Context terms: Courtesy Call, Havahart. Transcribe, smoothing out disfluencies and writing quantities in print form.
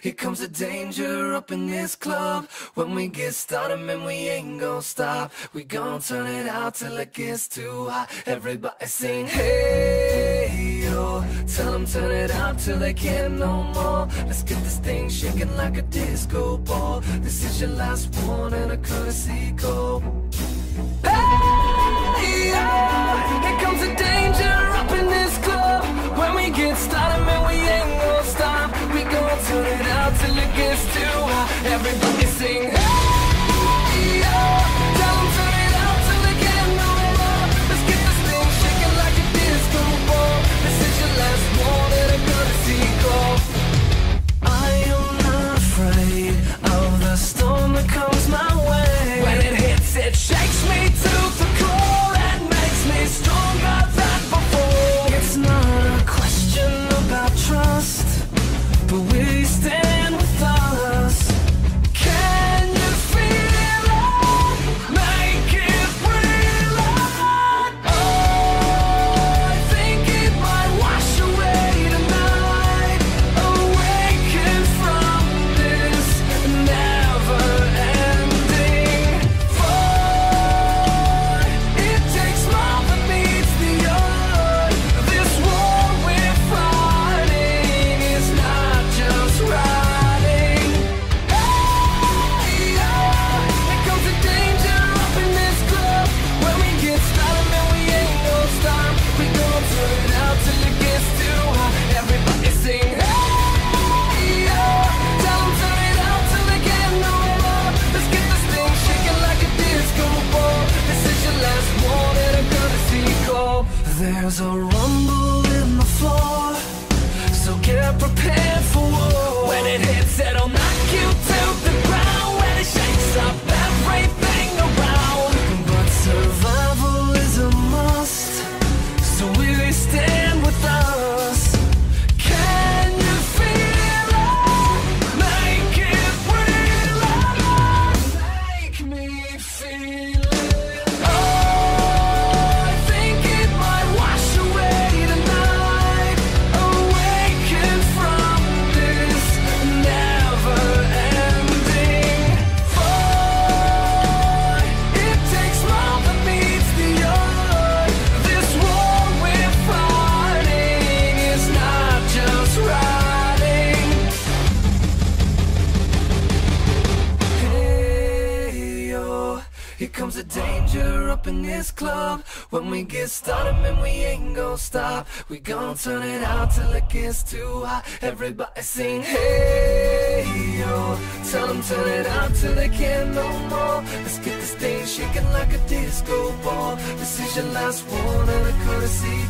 Here comes the danger up in this club. When we get started, man, we ain't gonna stop. We gon' turn it out till it gets too hot. Everybody sing, hey, yo. Tell them turn it out till they can't no more. Let's get this thing shaking like a disco ball. This is your last one and a courtesy call. Hey, yo. Here comes the danger up in this club. When we get started, man, we ain't gonna stop. We gon' turn it out till it gets too hot. Everybody sing, hey, yo. There's a rumble in the floor, so get prepared for war. When it hits, it'll knock you to the ground, when it shakes up everything around. But survival is a must, so will they stand with us? Here comes the danger up in this club. When we get started, man, we ain't gonna stop. We gon' turn it out till it gets too hot. Everybody sing, hey, yo. Tell them turn it out till they can't no more. Let's get this thing shaking like a disco ball. This is your last one and a courtesy